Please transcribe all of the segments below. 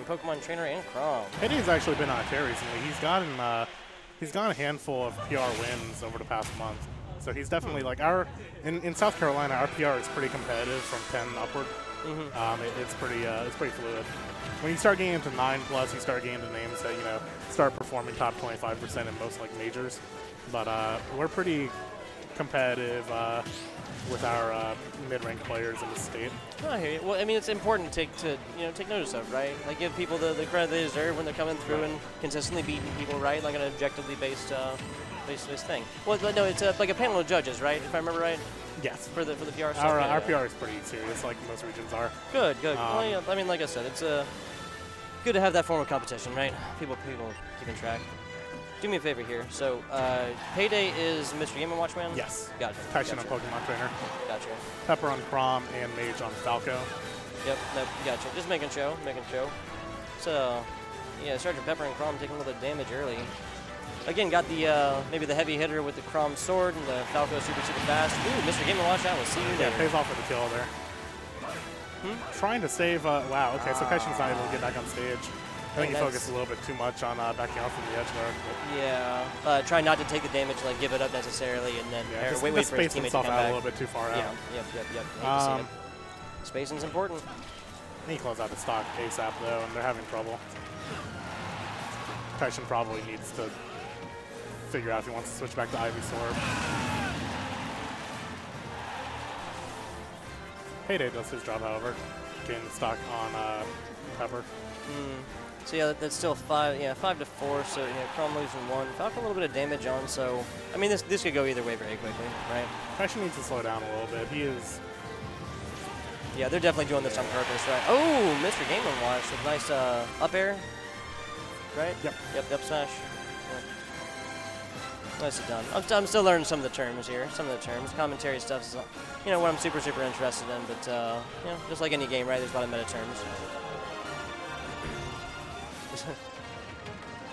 and Pokemon Trainer and Chrom. Payday's actually been on a tear recently. He's gotten a handful of PR wins over the past month. So he's definitely like in South Carolina, our PR is pretty competitive from 10 upward. Mm-hmm. It's pretty fluid. When you start getting into 9+, you start getting into names that start performing top 25% in most majors. But we're pretty competitive with our mid-rank players in the state. No, I hear you. Well, I mean, it's important to take notice of, right? Like, give people the credit they deserve when they're coming through and consistently beating people, right? Like an objectively based based thing. Well, no, it's like a panel of judges, right? If I remember right. Yes. For the PR stuff. Our PR is pretty serious, like most regions are. Good, good. Well, yeah, I mean, like I said, it's good to have that form of competition, right? People keeping track. Do me a favor here. So, Payday is Mr. Game and Watch, man? Yes. Gotcha. Kaishin on Pokemon Trainer. Gotcha. Pepper on Chrom and Mage on Falco. Yep. Nope. Gotcha. Just making show. So, yeah, Sergeant Pepper and Chrom taking a little bit of damage early. Again, got the maybe the heavy hitter with the Chrom sword and the Falco super fast. Ooh, Mr. Game and Watch, I will see you there. Yeah, pays off with the kill there. Hmm? Trying to save. Wow. Okay, so Kaishin's not able to get back on stage. I think he focused a little bit too much on backing off from the edge guard. Yeah. Try not to take the damage, like give it up necessarily, and then wait for his teammate to come back. Out a little bit too far out. Yeah, yep. Spacing's important. He closes out the stock ASAP, though, and they're having trouble. Kaishin probably needs to figure out if he wants to switch back to Ivysaur. Payday does his job, however. Getting the stock on Pepper. So yeah, that's still 5 to 4. So yeah, Chrom losing 1. Falco a little bit of damage on. So I mean, this could go either way very quickly, right? Kaishin needs to slow down a little bit. He is. Yeah, they're definitely doing this on purpose, right? Oh, Mr. Game and Watch with nice up air, right? Yep, smash. Yeah. Nicely done. I'm still learning some of the terms here. Some of the terms, commentary stuff is, what I'm super interested in. But just like any game, right? There's a lot of meta terms.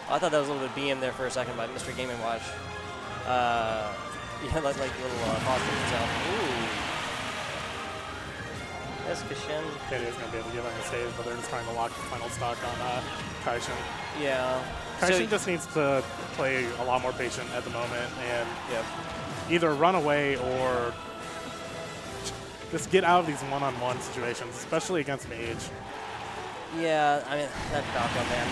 I thought that was a little bit BM there for a second by Mr. Game & Watch. Yeah, like a little positive itself. Ooh. That's Kaishin. Payday's going to be able to get on the stage, but they're just trying to lock the final stock on Kaishin. Yeah. Kaishin just needs to play a lot more patient at the moment and either run away or just get out of these one-on-one situations, especially against Mage. Yeah, I mean, that Falco, man,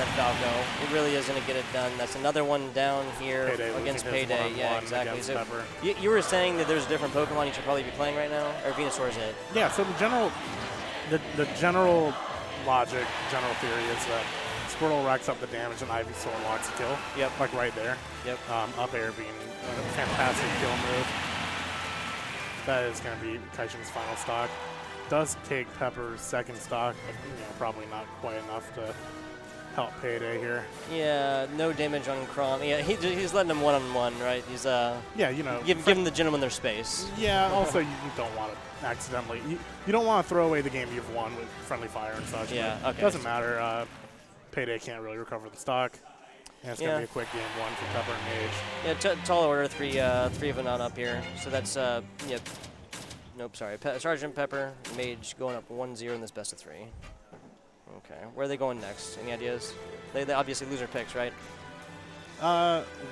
it really is going to get it done. That's another one down here against Payday. Yeah, exactly. So you were saying that there's a different Pokemon you should probably be playing right now, or Venusaur is it? Yeah, so the general logic, general theory is that Squirtle racks up the damage and Ivysaur locks the kill. Yep. Like right there. Yep. Up air being a fantastic kill move. That is going to be Kaishin's final stock. Does take Pepper's second stock, but probably not quite enough to help Payday here. Yeah, no damage on Chrom. Yeah, he's letting him one-on-one, right? He's giving the gentleman their space. Yeah, also you don't want to accidentally, you don't want to throw away the game you've won with friendly fire and such. Yeah, okay. Doesn't matter. Payday can't really recover the stock. And it's gonna be a quick game one for Pepper and Mage. Yeah, tall order, three of them on up here. So that's Nope, sorry. Sergeant Pepper, Mage going up 1-0 in this best of 3. Okay, where are they going next? Any ideas? They obviously loser picks, right?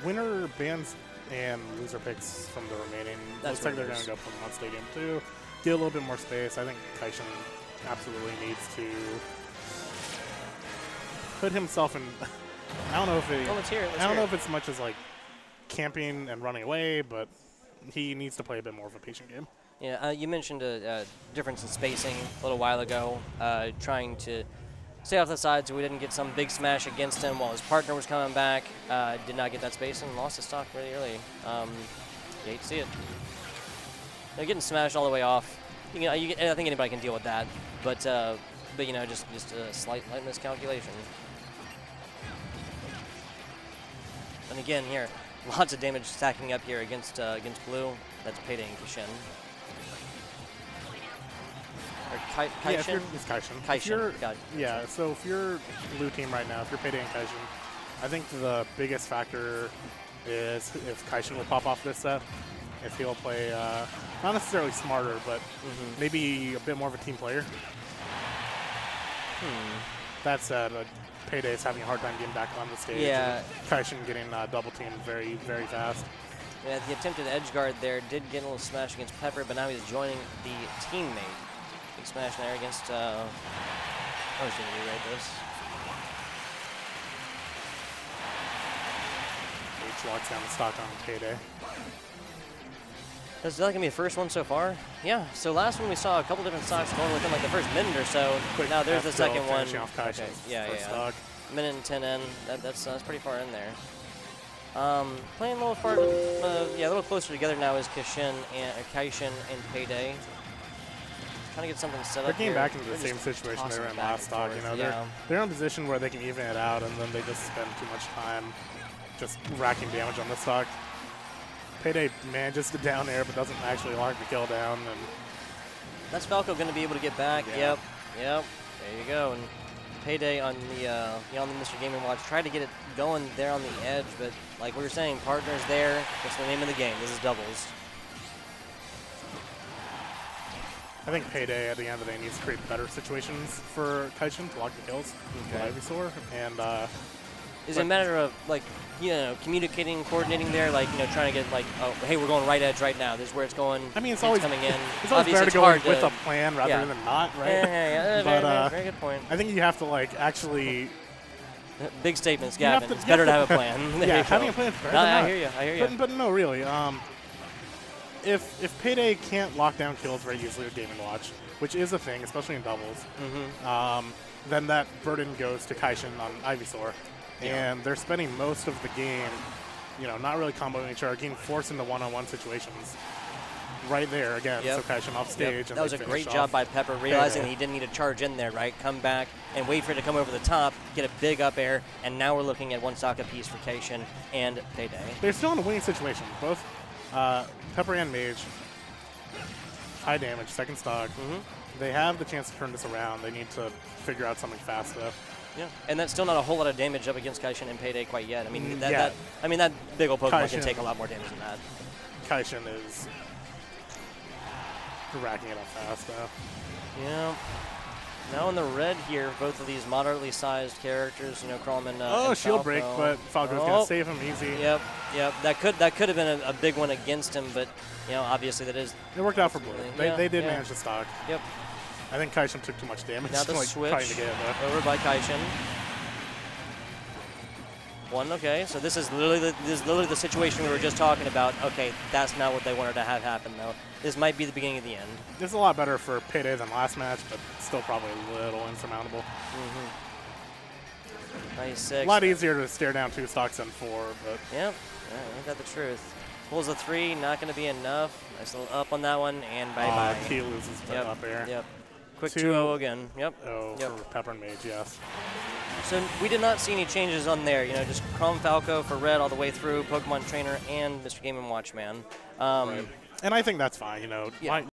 Winner bans and loser picks from the remaining. Looks like they're going to go Pokemon Stadium 2. Get a little bit more space. I think Kaishin absolutely needs to put himself in. I don't know if it. Oh, let's hear it. I don't know if it's much as like camping and running away, but he needs to play a bit more of a patient game. Yeah, you mentioned a difference in spacing a little while ago, trying to stay off the side so we didn't get some big smash against him while his partner was coming back. Did not get that spacing, lost his stock really early. You hate to see it. Now, getting smashed all the way off, I think anybody can deal with that, but just a slight miscalculation. And again, here, lots of damage stacking up here against Blue. That's Payday and Kaishin. Kaishin? It's Kaishin. Kaishin. Yeah, so if you're Blue team right now, if you're Payday and Kaishin, I think the biggest factor is if Kaishin will pop off this set, if he'll play not necessarily smarter, but maybe a bit more of a team player. That said, Payday is having a hard time getting back on the stage. Yeah. Kaishin getting double teamed very, very fast. Yeah, the attempted edge guard there did get a little smash against Pepper, but now he's joining the teammate. Big smash there against. I was going to rewrite this. H locks down the stock on Payday. Is that going to be the first one so far? Yeah, so last one we saw a couple different stocks going within like the first minute or so. Quick now there's the second one. Off okay. Yeah, first yeah. Stock. Minute and 10 in. That's pretty far in there. Playing a little far, yeah, a little closer together now is Kaishin and Payday. Trying to get something set up. They're getting back into the same situation they were in last stock. You know, they're in a position where they can even it out, and then they just spend too much time just racking damage on this stock. Payday manages to down air, but doesn't actually lock the kill down. And that's Falco going to be able to get back. Yeah. Yep, yep. There you go. And Payday on the Mr. Game and Watch tried to get it going there on the edge, but like we were saying, partners there. That's the name of the game. This is doubles. I think Payday at the end of the day needs to create better situations for Kaishin to lock the kills with Ivysaur and. Is it a matter of, like, you know, communicating, coordinating there, like, you know, trying to get, like, oh, hey, we're going right edge right now. This is where it's going. I mean, it's always coming in. It's always better to go with a plan rather than not, right? Yeah. But, very good point. I think you have to, like, actually. Big statements, Gavin. It's better to have a plan. Yeah, having a plan is better. I hear you. I hear you. But no, really. If Payday can't lock down kills very easily with Game & Watch, which is a thing, especially in doubles, then that burden goes to Kaishin on Ivysaur. Yeah. And they're spending most of the game, you know, not really comboing each other, getting forced into one-on-one situations. Right there again, so Kaishin off stage. And that was a great job by Pepper, realizing that he didn't need to charge in there, right? Come back and wait for it to come over the top, get a big up air, and now we're looking at one stock apiece for Kaishin and Payday. They're still in a winning situation. Both Pepper and Mage, high damage, second stock. They have the chance to turn this around. They need to figure out something fast, though. Yeah, and that's still not a whole lot of damage up against Kaishin and Payday quite yet. I mean, that big old Pokemon can take a lot more damage than that. Kaishin is racking it up fast, though. Yeah. Now in the red here, both of these moderately sized characters, you know, Chrom and and shield break, but Falco's gonna save him easy. Yep. That could have been a big one against him, but you know, obviously that is. It worked out for Blue. They did manage the stock. Yep. I think Kaishin took too much damage. Now the switch trying to get it over by Kaishin. Okay, so this is literally the situation we were just talking about. Okay, that's not what they wanted to have happen, though. This might be the beginning of the end. This is a lot better for Payday than last match, but still probably a little insurmountable. Nice. A lot easier to stare down two stocks than four, but. Yep, ain't that the truth. Pulls a three, not going to be enough. Nice little up on that one, and bye-bye. He loses up air. Yep. Quick 2-0 again. Yep. Oh, for Pepper and Mage, yes. So we did not see any changes on there. You know, just Chrom Falco for red all the way through, Pokemon Trainer, and Mr. Game & Watch, man. Right. And I think that's fine, you know. Yeah.